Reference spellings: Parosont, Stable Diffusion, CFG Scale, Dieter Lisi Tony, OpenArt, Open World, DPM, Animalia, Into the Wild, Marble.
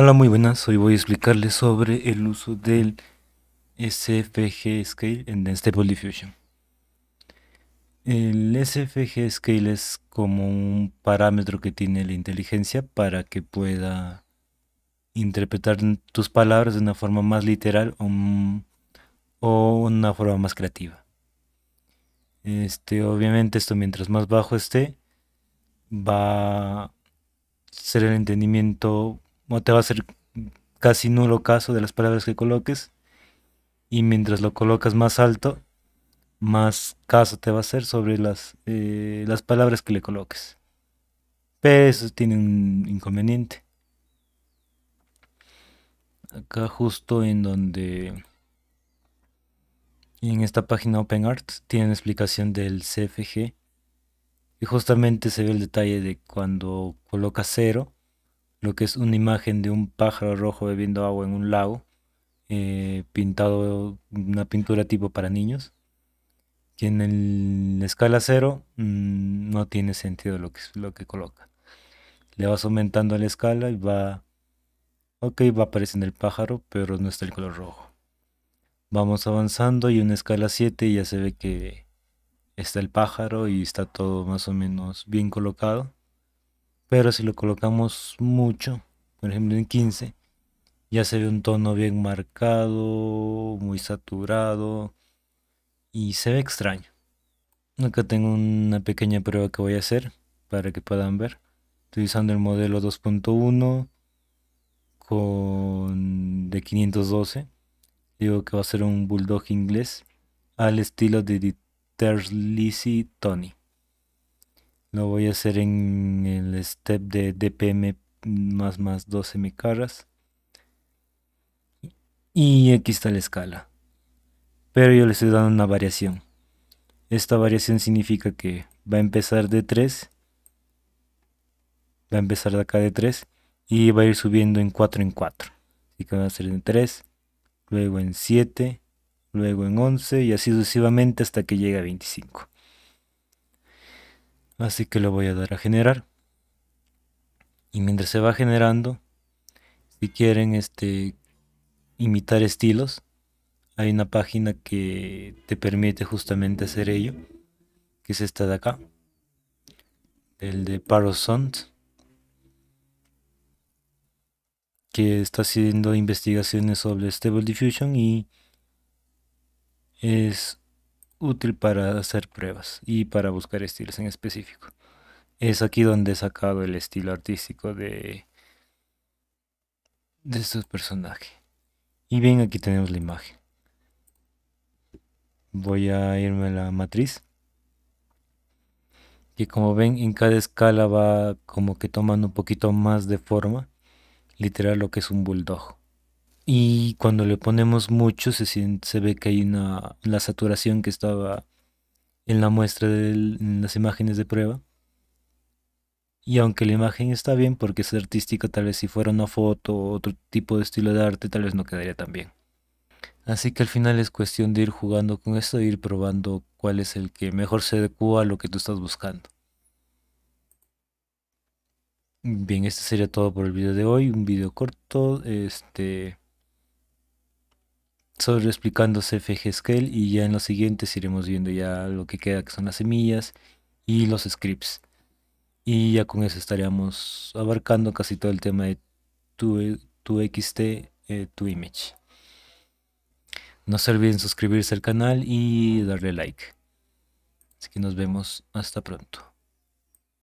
Hola, muy buenas. Hoy voy a explicarles sobre el uso del CFG Scale en Stable Diffusion. El CFG Scale es como un parámetro que tiene la inteligencia para que pueda interpretar tus palabras de una forma más literal o una forma más creativa. Obviamente esto, mientras más bajo esté, va a ser el entendimiento, o te va a hacer casi nulo caso de las palabras que coloques, y mientras lo colocas más alto, más caso te va a hacer sobre las palabras que le coloques. Pero eso tiene un inconveniente. Acá justo en donde, en esta página OpenArt, tienen explicación del CFG, y justamente se ve el detalle de cuando colocas 0, lo que es una imagen de un pájaro rojo bebiendo agua en un lago, pintado, una pintura tipo para niños, que en la escala 0 no tiene sentido lo que coloca. Le vas aumentando la escala y va apareciendo el pájaro, pero no está el color rojo. Vamos avanzando y en escala 7 ya se ve que está el pájaro y está todo más o menos bien colocado. Pero si lo colocamos mucho, por ejemplo en 15, ya se ve un tono bien marcado, muy saturado y se ve extraño. Acá tengo una pequeña prueba que voy a hacer para que puedan ver. Estoy usando el modelo 2.1 de 512. Digo que va a ser un bulldog inglés al estilo de Dieter Lisi Tony. Lo voy a hacer en el step de DPM más 12 mi caras. Y aquí está la escala. Pero yo le estoy dando una variación. Esta variación significa que va a empezar de 3. Va a empezar de acá de 3. Y va a ir subiendo en 4 en 4. Así que va a ser en 3. Luego en 7. Luego en 11. Y así sucesivamente hasta que llegue a 25. Así que lo voy a dar a generar. Y mientras se va generando, si quieren imitar estilos, hay una página que te permite justamente hacer ello, que es esta de acá, el de Parosont, que está haciendo investigaciones sobre Stable Diffusion y es útil para hacer pruebas y para buscar estilos en específico. Es aquí donde he sacado el estilo artístico de estos personajes. Y bien, aquí tenemos la imagen. Voy a irme a la matriz, que como ven en cada escala va como que tomando un poquito más de forma, literal lo que es un bulldog. Y cuando le ponemos mucho se ve que hay la saturación que estaba en la muestra en las imágenes de prueba. Y aunque la imagen está bien porque es artística, tal vez si fuera una foto o otro tipo de estilo de arte tal vez no quedaría tan bien. Así que al final es cuestión de ir jugando con esto e ir probando cuál es el que mejor se adecua a lo que tú estás buscando. Bien, este sería todo por el video de hoy. Un video corto, sobre explicando CFG Scale, y ya en los siguientes iremos viendo ya lo que queda, que son las semillas y los scripts, y ya con eso estaríamos abarcando casi todo el tema de tu XT, tu image. No se olviden suscribirse al canal y darle like. Así que nos vemos, hasta pronto.